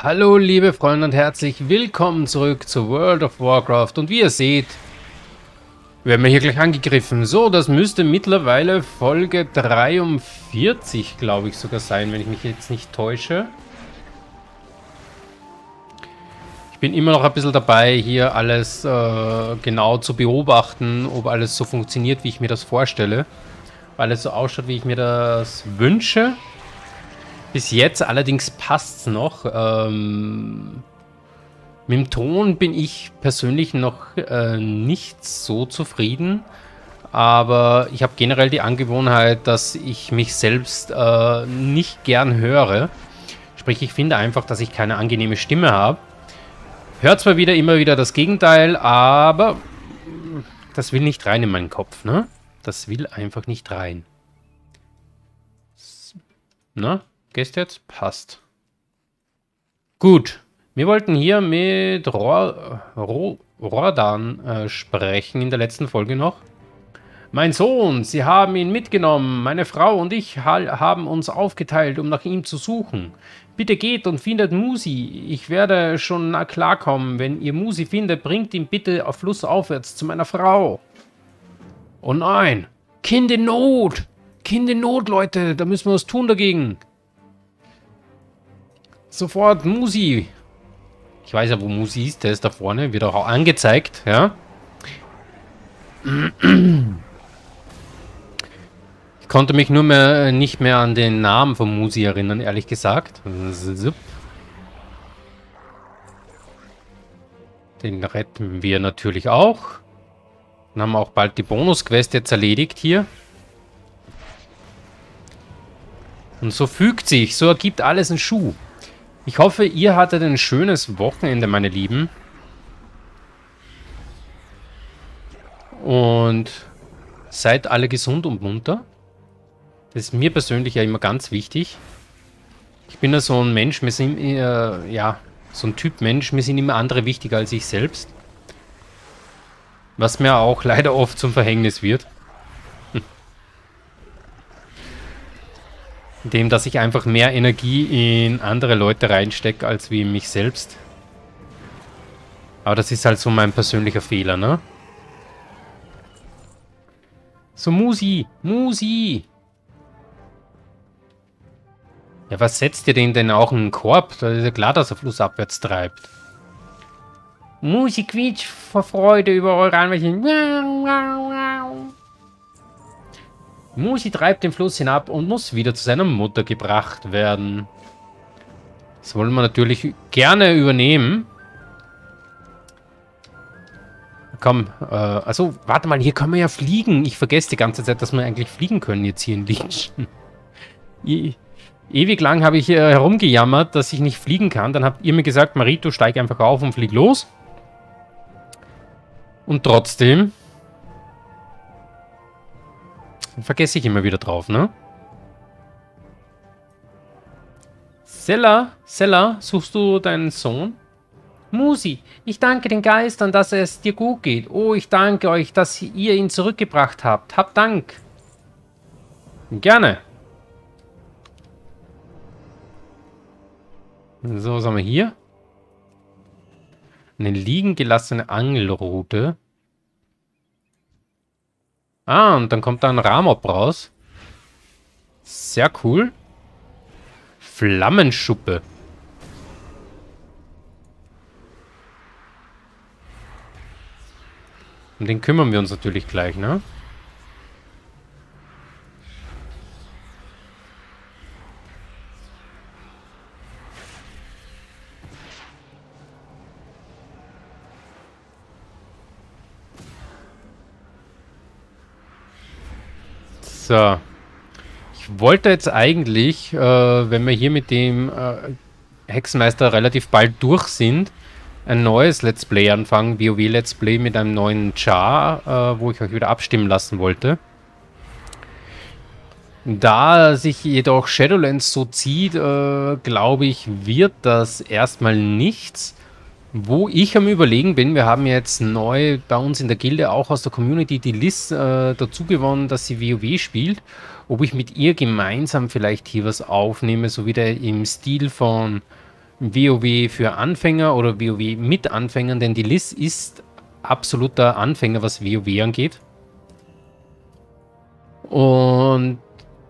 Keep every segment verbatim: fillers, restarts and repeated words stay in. Hallo liebe Freunde und herzlich willkommen zurück zu World of Warcraft. Und wie ihr seht, werden wir hier gleich angegriffen. So, das müsste mittlerweile Folge dreiundvierzig, glaube ich, sogar sein, wenn ich mich jetzt nicht täusche. Ich bin immer noch ein bisschen dabei, hier alles äh, genau zu beobachten, ob alles so funktioniert, wie ich mir das vorstelle. Weil es so ausschaut, wie ich mir das wünsche. Bis jetzt allerdings passt es noch. Ähm, mit dem Ton bin ich persönlich noch äh, nicht so zufrieden. Aber ich habe generell die Angewohnheit, dass ich mich selbst äh, nicht gern höre. Sprich, ich finde einfach, dass ich keine angenehme Stimme habe. Hört zwar wieder immer wieder das Gegenteil, aber das will nicht rein in meinen Kopf, ne? Das will einfach nicht rein. Na, gehst jetzt? Passt. Gut. Wir wollten hier mit Ror Ror Rordan äh, sprechen in der letzten Folge noch. Mein Sohn, Sie haben ihn mitgenommen. Meine Frau und ich haben uns aufgeteilt, um nach ihm zu suchen. Bitte geht und findet Musi. Ich werde schon klarkommen. Wenn ihr Musi findet, bringt ihn bitte auf flussaufwärts zu meiner Frau. Oh nein. Kind in Not. Kind in Not, Leute. Da müssen wir was tun dagegen. Sofort Musi. Ich weiß ja, wo Musi ist. Der ist da vorne. Wird auch angezeigt. Ja. Ich konnte mich nur mehr nicht mehr an den Namen von Musi erinnern, ehrlich gesagt. Den retten wir natürlich auch. Dann haben wir auch bald die Bonus-Quest jetzt erledigt hier. Und so fügt sich, so ergibt alles einen Schuh. Ich hoffe, ihr hattet ein schönes Wochenende, meine Lieben. Und seid alle gesund und munter. Das ist mir persönlich ja immer ganz wichtig. Ich bin ja so ein Mensch, mir sind, äh, ja, so ein Typ Mensch, mir sind immer andere wichtiger als ich selbst. Was mir auch leider oft zum Verhängnis wird. Indem, dass ich einfach mehr Energie in andere Leute reinstecke, als wie in mich selbst. Aber das ist halt so mein persönlicher Fehler, ne? So, Musi! Musi! Ja, was setzt ihr denn denn auch in den Korb? Da ist ja klar, dass er flussabwärts treibt. Musi quietscht vor Freude über eure Anwächchen. Musi treibt den Fluss hinab und muss wieder zu seiner Mutter gebracht werden. Das wollen wir natürlich gerne übernehmen. Komm, äh, also warte mal, hier können wir ja fliegen. Ich vergesse die ganze Zeit, dass wir eigentlich fliegen können jetzt hier in Lichtschen. Ewig lang habe ich äh, herumgejammert, dass ich nicht fliegen kann. Dann habt ihr mir gesagt, Marito, steig einfach auf und flieg los. Und trotzdem vergesse ich immer wieder drauf, ne? Sella, Sella, suchst du deinen Sohn? Musi, ich danke den Geistern, dass es dir gut geht. Oh, ich danke euch, dass ihr ihn zurückgebracht habt. Habt Dank. Gerne. So, was haben wir hier? Eine liegen gelassene Angelrute. Ah, und dann kommt da ein Ramob raus. Sehr cool. Flammenschuppe. Um den kümmern wir uns natürlich gleich, ne? So. Ich wollte jetzt eigentlich, äh, wenn wir hier mit dem äh, Hexenmeister relativ bald durch sind, ein neues Let's Play anfangen. WoW Let's Play mit einem neuen Char, äh, wo ich euch wieder abstimmen lassen wollte. Da sich jedoch Shadowlands so zieht, äh, glaube ich, wird das erstmal nichts. Wo ich am Überlegen bin, wir haben jetzt neu bei uns in der Gilde, auch aus der Community, die Liz äh, dazu gewonnen, dass sie WoW spielt. Ob ich mit ihr gemeinsam vielleicht hier was aufnehme, so wieder im Stil von WoW für Anfänger oder WoW mit Anfängern, denn die Liz ist absoluter Anfänger, was WoW angeht. Und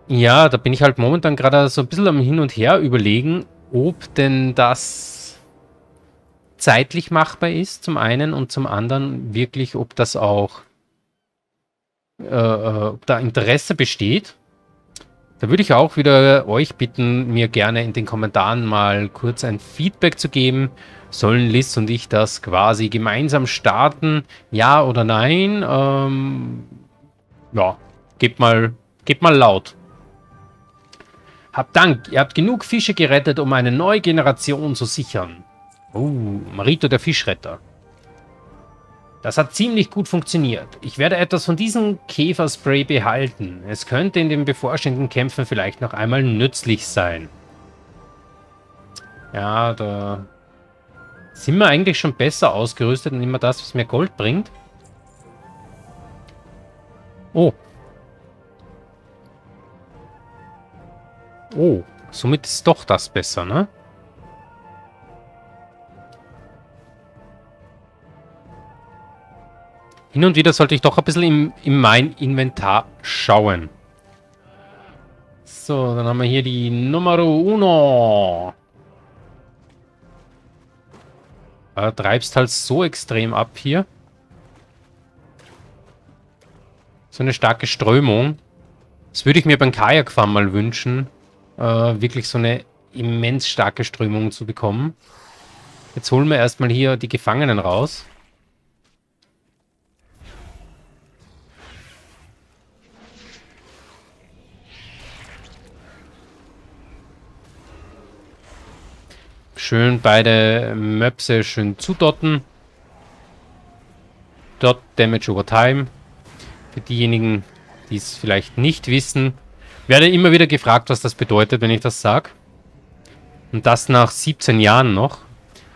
ja, da bin ich halt momentan gerade so ein bisschen am Hin und Her überlegen, ob denn das zeitlich machbar ist, zum einen, und zum anderen wirklich, ob das auch, äh, ob da Interesse besteht. Da würde ich auch wieder euch bitten, mir gerne in den Kommentaren mal kurz ein Feedback zu geben. Sollen Liz und ich das quasi gemeinsam starten? Ja oder nein? Ähm, ja, gebt mal, gebt mal laut. Habt Dank, ihr habt genug Fische gerettet, um eine neue Generation zu sichern. Oh, Marito der Fischretter. Das hat ziemlich gut funktioniert. Ich werde etwas von diesem Käferspray behalten. Es könnte in den bevorstehenden Kämpfen vielleicht noch einmal nützlich sein. Ja, da sind wir eigentlich schon besser ausgerüstet und immer das, was mir Gold bringt. Oh. Oh, somit ist doch das besser, ne? Hin und wieder sollte ich doch ein bisschen in, in mein Inventar schauen. So, dann haben wir hier die Numero Uno. Aber treibst halt so extrem ab hier. So eine starke Strömung. Das würde ich mir beim Kajakfahren mal wünschen. Äh, wirklich so eine immens starke Strömung zu bekommen. Jetzt holen wir erstmal hier die Gefangenen raus. Schön beide Möpse schön zudotten. Dot Damage over Time. Für diejenigen, die es vielleicht nicht wissen, werde immer wieder gefragt, was das bedeutet, wenn ich das sage. Und das nach siebzehn Jahren noch.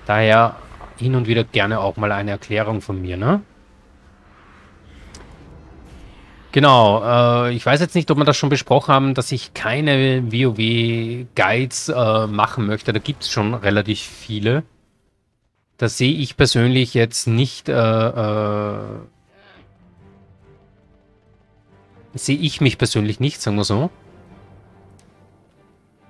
Daher hin und wieder gerne auch mal eine Erklärung von mir, ne? Genau, äh, ich weiß jetzt nicht, ob wir das schon besprochen haben, dass ich keine WoW-Guides äh, machen möchte. Da gibt es schon relativ viele. Da sehe ich persönlich jetzt nicht, äh, äh, sehe ich mich persönlich nicht, sagen wir so.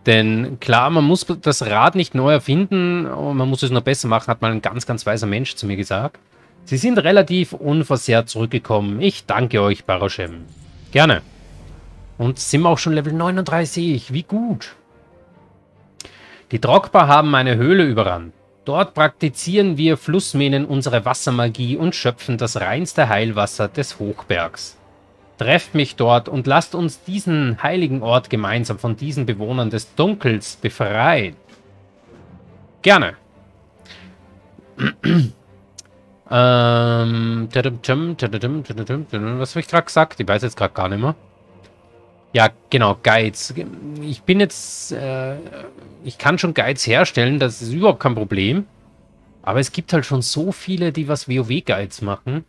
Denn klar, man muss das Rad nicht neu erfinden und man muss es nur besser machen, hat mal ein ganz, ganz weiser Mensch zu mir gesagt. Sie sind relativ unversehrt zurückgekommen. Ich danke euch, Baroshem. Gerne. Und sind wir auch schon Level neununddreißig. Wie gut. Die Drogbar haben eine Höhle überrannt. Dort praktizieren wir Flussmähnen unsere Wassermagie und schöpfen das reinste Heilwasser des Hochbergs. Trefft mich dort und lasst uns diesen heiligen Ort gemeinsam von diesen Bewohnern des Dunkels befreien. Gerne. Ähm, was habe ich gerade gesagt? Ich weiß jetzt gerade gar nicht mehr. Ja, genau, Guides. Ich bin jetzt, äh, ich kann schon Guides herstellen, das ist überhaupt kein Problem. Aber es gibt halt schon so viele, die was WoW-Guides machen.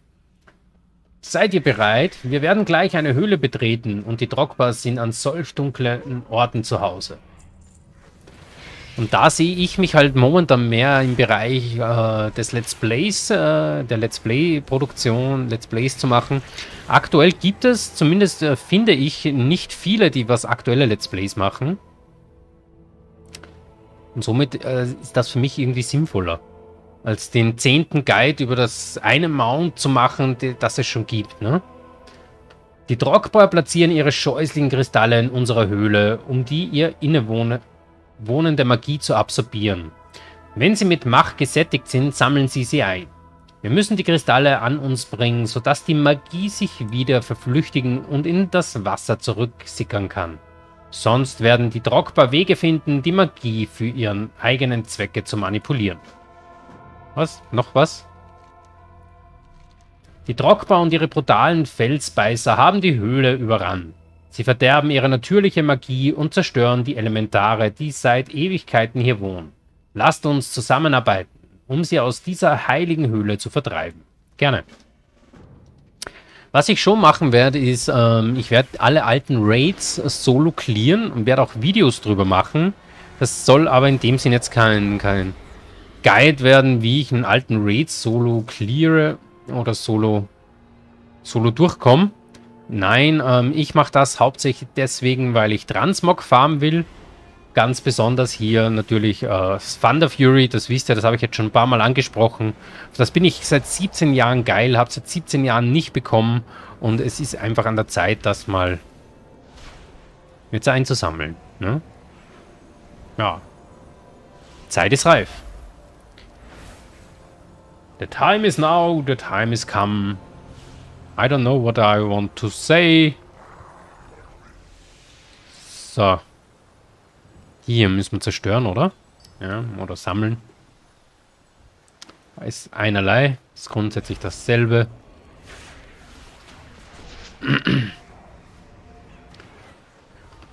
Seid ihr bereit? Wir werden gleich eine Höhle betreten und die Drogbars sind an solch dunklen Orten zu Hause. Und da sehe ich mich halt momentan mehr im Bereich äh, des Let's Plays, äh, der Let's Play-Produktion, Let's Plays zu machen. Aktuell gibt es, zumindest äh, finde ich, nicht viele, die was aktuelle Let's Plays machen. Und somit äh, ist das für mich irgendwie sinnvoller, als den zehnten Guide über das eine Mount zu machen, die, das es schon gibt, ne? Die Drogbar platzieren ihre scheußlichen Kristalle in unserer Höhle, um die ihr innewohnt. Wohnen der Magie zu absorbieren. Wenn sie mit Macht gesättigt sind, sammeln sie sie ein. Wir müssen die Kristalle an uns bringen, sodass die Magie sich wieder verflüchtigen und in das Wasser zurücksickern kann. Sonst werden die Drogbar Wege finden, die Magie für ihren eigenen Zwecke zu manipulieren. Was? Noch was? Die Drogbar und ihre brutalen Felsbeißer haben die Höhle überrannt. Sie verderben ihre natürliche Magie und zerstören die Elementare, die seit Ewigkeiten hier wohnen. Lasst uns zusammenarbeiten, um sie aus dieser heiligen Höhle zu vertreiben. Gerne. Was ich schon machen werde, ist, ähm, ich werde alle alten Raids solo clearen und werde auch Videos drüber machen. Das soll aber in dem Sinn jetzt kein, kein Guide werden, wie ich einen alten Raid solo cleare oder solo, solo durchkomme. Nein, ähm, ich mache das hauptsächlich deswegen, weil ich Transmog farmen will. Ganz besonders hier natürlich äh, Thunderfury, das wisst ihr, das habe ich jetzt schon ein paar Mal angesprochen. Das bin ich seit siebzehn Jahren geil, habe es seit siebzehn Jahren nicht bekommen. Und es ist einfach an der Zeit, das mal jetzt einzusammeln. Ne? Ja. Zeit ist reif. The time is now, the time is come. I don't know what I want to say. So. Hier müssen wir zerstören, oder? Ja, oder sammeln. Ist einerlei. Ist grundsätzlich dasselbe.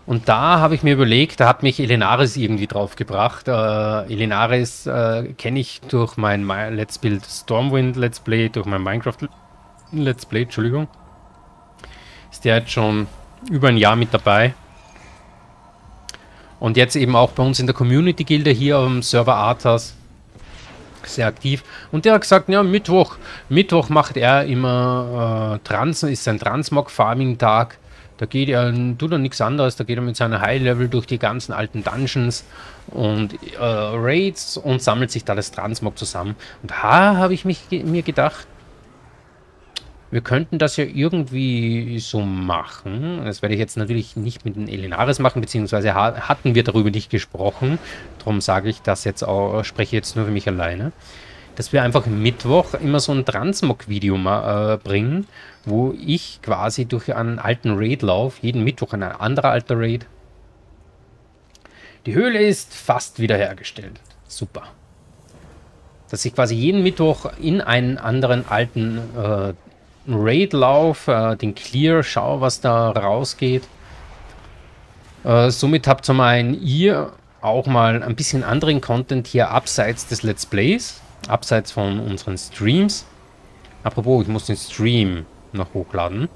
Und da habe ich mir überlegt, da hat mich Elenaris irgendwie drauf gebracht. Äh, Elenaris äh, kenne ich durch mein Let's Build Stormwind Let's Play, durch mein Minecraft Let's Play, Entschuldigung. Ist der jetzt schon über ein Jahr mit dabei. Und jetzt eben auch bei uns in der Community-Gilde hier am Server Arthas. Sehr aktiv. Und der hat gesagt, ja, Mittwoch. Mittwoch macht er immer äh, Trans, ist sein Transmog-Farming-Tag. Da geht er, tut er nichts anderes. Da geht er mit seiner High-Level durch die ganzen alten Dungeons und äh, Raids und sammelt sich da das Transmog zusammen. Und da habe ich mich, mir gedacht, wir könnten das ja irgendwie so machen. Das werde ich jetzt natürlich nicht mit den Elenaris machen, beziehungsweise hatten wir darüber nicht gesprochen. Darum sage ich das jetzt auch, spreche jetzt nur für mich alleine. Dass wir einfach Mittwoch immer so ein Transmog-Video äh, bringen, wo ich quasi durch einen alten Raid laufe, jeden Mittwoch ein anderer alter Raid. Die Höhle ist fast wiederhergestellt. Super. Dass ich quasi jeden Mittwoch in einen anderen alten äh, Raid-Lauf, äh, den Clear, schau, was da rausgeht. Äh, somit habt zum einen ihr auch mal ein bisschen anderen Content hier abseits des Let's Plays, abseits von unseren Streams. Apropos, ich muss den Stream noch hochladen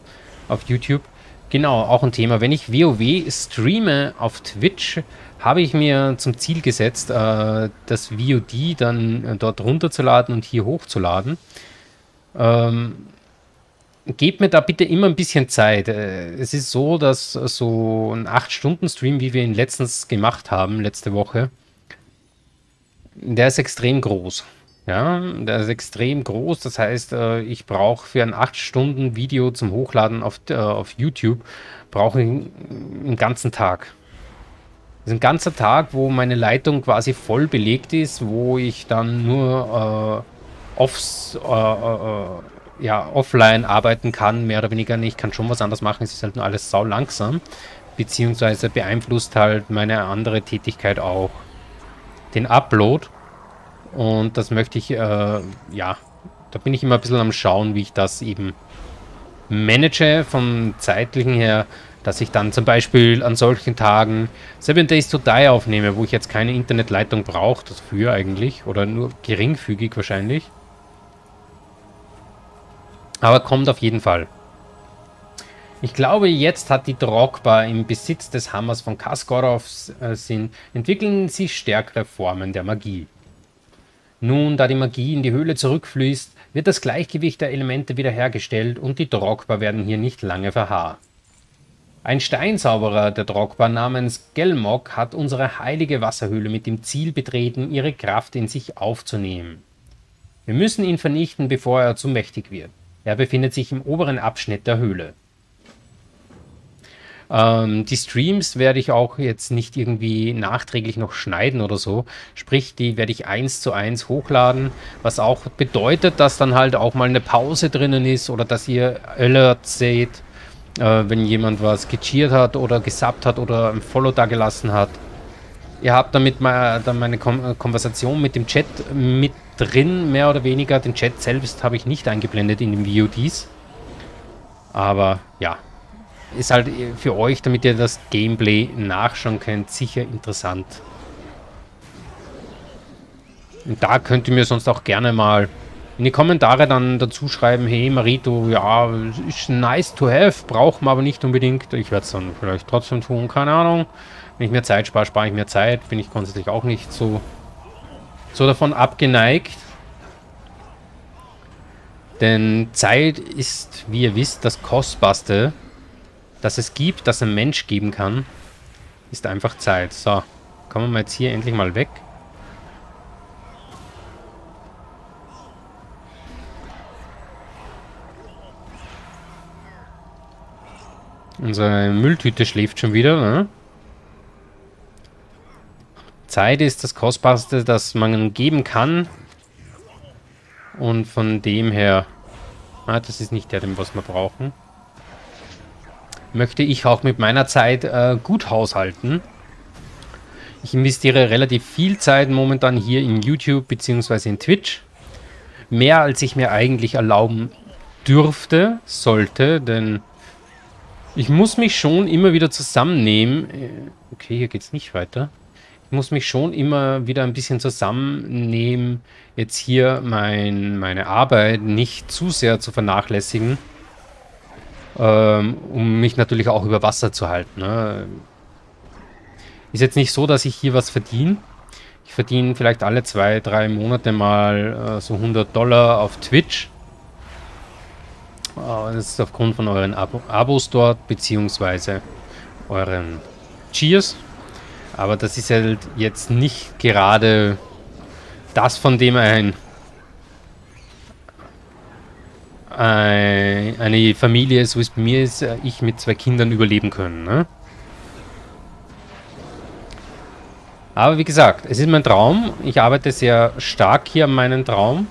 auf YouTube. Genau, auch ein Thema. Wenn ich WoW streame auf Twitch, habe ich mir zum Ziel gesetzt, äh, das V O D dann dort runterzuladen und hier hochzuladen. Ähm... Gebt mir da bitte immer ein bisschen Zeit. Es ist so, dass so ein acht-Stunden-Stream, wie wir ihn letztens gemacht haben, letzte Woche, der ist extrem groß. Ja, der ist extrem groß. Das heißt, ich brauche für ein acht-Stunden-Video zum Hochladen auf, auf YouTube, brauche ich einen ganzen Tag. Das ist ein ganzer Tag, wo meine Leitung quasi voll belegt ist, wo ich dann nur äh, offs... Äh, äh, ja, offline arbeiten kann, mehr oder weniger nicht. Ich kann schon was anderes machen, es ist halt nur alles sau langsam, beziehungsweise beeinflusst halt meine andere Tätigkeit auch den Upload, und das möchte ich, äh, ja, da bin ich immer ein bisschen am Schauen, wie ich das eben manage vom zeitlichen her, dass ich dann zum Beispiel an solchen Tagen Seven Days to Die aufnehme, wo ich jetzt keine Internetleitung brauche, dafür eigentlich, oder nur geringfügig wahrscheinlich. Aber kommt auf jeden Fall. Ich glaube, jetzt hat die Drogbar im Besitz des Hammers von Kaskorovs äh, sind, entwickeln sich stärkere Formen der Magie. Nun, da die Magie in die Höhle zurückfließt, wird das Gleichgewicht der Elemente wiederhergestellt und die Drogbar werden hier nicht lange verharren. Ein Steinsauberer der Drogbar namens Gelmok hat unsere heilige Wasserhöhle mit dem Ziel betreten, ihre Kraft in sich aufzunehmen. Wir müssen ihn vernichten, bevor er zu mächtig wird. Er befindet sich im oberen Abschnitt der Höhle. Ähm, die Streams werde ich auch jetzt nicht irgendwie nachträglich noch schneiden oder so. Sprich, die werde ich eins zu eins hochladen. Was auch bedeutet, dass dann halt auch mal eine Pause drinnen ist oder dass ihr Alert seht, äh, wenn jemand was gecheert hat oder gesubbt hat oder ein Follow da gelassen hat. Ihr habt damit mal dann meine Kon Konversation mit dem Chat mit drin, mehr oder weniger. Den Chat selbst habe ich nicht eingeblendet in den V O Ds. Aber ja, ist halt für euch, damit ihr das Gameplay nachschauen könnt, sicher interessant. Und da könnt ihr mir sonst auch gerne mal in die Kommentare dann dazu schreiben, hey Marito, ja, ist nice to have, braucht man aber nicht unbedingt. Ich werde es dann vielleicht trotzdem tun, keine Ahnung. Wenn ich mir Zeit spare, spare ich mir Zeit. Bin ich grundsätzlich auch nicht so, so davon abgeneigt. Denn Zeit ist, wie ihr wisst, das Kostbarste, das es gibt, das ein Mensch geben kann, ist einfach Zeit. So, kommen wir jetzt hier endlich mal weg. Unsere Mülltüte schläft schon wieder, ne? Zeit ist das Kostbarste, das man geben kann. Und von dem her... Ah, das ist nicht der, den was wir brauchen. Möchte ich auch mit meiner Zeit äh, gut haushalten. Ich investiere relativ viel Zeit momentan hier in YouTube bzw. in Twitch. Mehr als ich mir eigentlich erlauben dürfte, sollte, denn... Ich muss mich schon immer wieder zusammennehmen. Okay, hier geht es nicht weiter. Ich muss mich schon immer wieder ein bisschen zusammennehmen, jetzt hier mein, meine Arbeit nicht zu sehr zu vernachlässigen, ähm, um mich natürlich auch über Wasser zu halten, ne? Ist jetzt nicht so, dass ich hier was verdiene. Ich verdiene vielleicht alle zwei, drei Monate mal äh, so hundert Dollar auf Twitch. Das ist aufgrund von euren Ab Abos dort, beziehungsweise euren Cheers. Aber das ist halt jetzt nicht gerade das, von dem ein, ein eine Familie, so wie es bei mir ist, ich mit zwei Kindern überleben können. Ne? Aber wie gesagt, es ist mein Traum. Ich arbeite sehr stark hier an meinem Traum.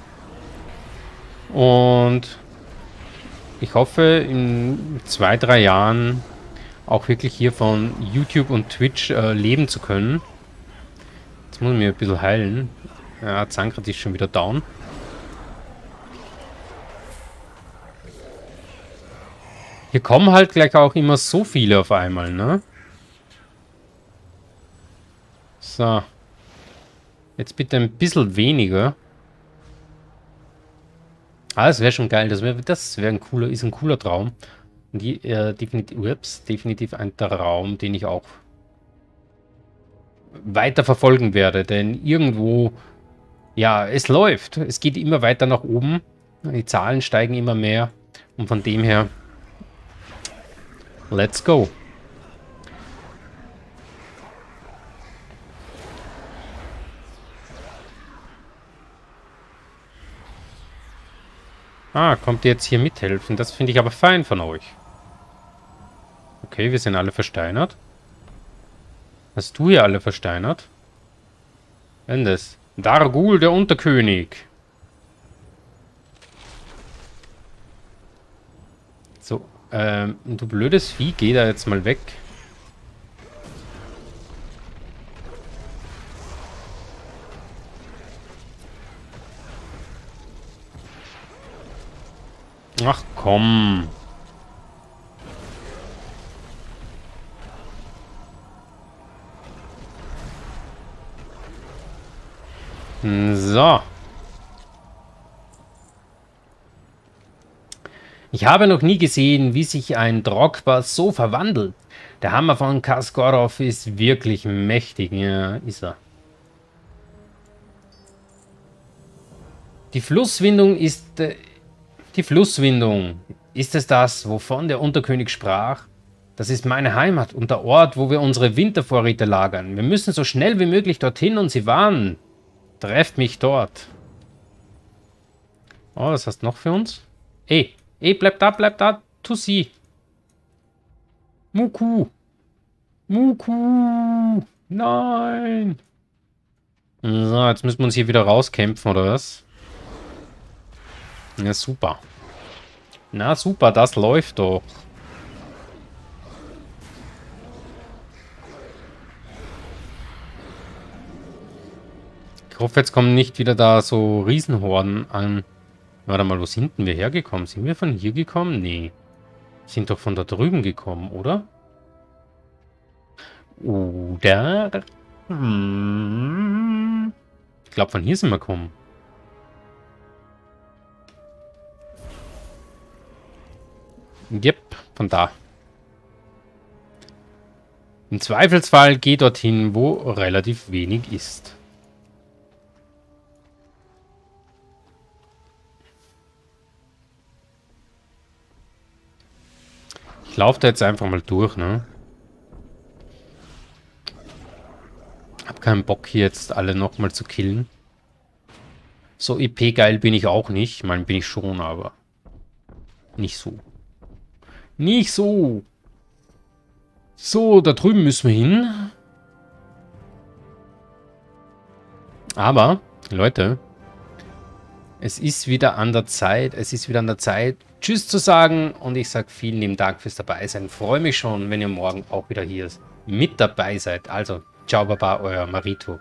Und... Ich hoffe, in zwei, drei Jahren auch wirklich hier von YouTube und Twitch äh, leben zu können. Jetzt muss ich mir ein bisschen heilen. Ja, Zankrad ist schon wieder down. Hier kommen halt gleich auch immer so viele auf einmal, ne? So. Jetzt bitte ein bisschen weniger. Ah, das wäre schon geil. Das wäre das wär ein cooler, ist ein cooler Traum. Und die, äh, definitiv, ups, definitiv ein Traum, den ich auch weiter verfolgen werde. Denn irgendwo, ja, es läuft. Es geht immer weiter nach oben. Die Zahlen steigen immer mehr. Und von dem her, let's go. Ah, kommt ihr jetzt hier mithelfen? Das finde ich aber fein von euch. Okay, wir sind alle versteinert. Hast du hier alle versteinert? Endes. Dargul, der Unterkönig. So, ähm, du blödes Vieh, geh da jetzt mal weg. Ach komm. So. Ich habe noch nie gesehen, wie sich ein Drogbar so verwandelt. Der Hammer von Kaskorov ist wirklich mächtig. Ja, ist er. Die Flusswindung ist... Äh, Die Flusswindung, ist es das, wovon der Unterkönig sprach? Das ist meine Heimat und der Ort, wo wir unsere Wintervorräte lagern. Wir müssen so schnell wie möglich dorthin und sie warnen. Trefft mich dort. Oh, was hast du noch für uns? Ey, ey, bleib da, bleib da, Tussi. Muku. Muku. Nein. So, jetzt müssen wir uns hier wieder rauskämpfen, oder was? Na super. Na super, das läuft doch. Ich hoffe, jetzt kommen nicht wieder da so Riesenhorden an. Warte mal, wo sind denn wir hergekommen? Sind wir von hier gekommen? Nee. Sind doch von da drüben gekommen, oder? Oder? Hm. Ich glaube, von hier sind wir gekommen. Yep, von da. Im Zweifelsfall geh dorthin, wo relativ wenig ist. Ich laufe da jetzt einfach mal durch, ne? Hab keinen Bock, hier jetzt alle nochmal zu killen. So E P-geil bin ich auch nicht. Ich meine, bin ich schon, aber nicht so. Nicht so! So, da drüben müssen wir hin. Aber, Leute, es ist wieder an der Zeit. Es ist wieder an der Zeit, Tschüss zu sagen, und ich sage vielen lieben Dank fürs Dabeisein. Freue mich schon, wenn ihr morgen auch wieder hier mit dabei seid. Also, ciao, Baba, euer Marito.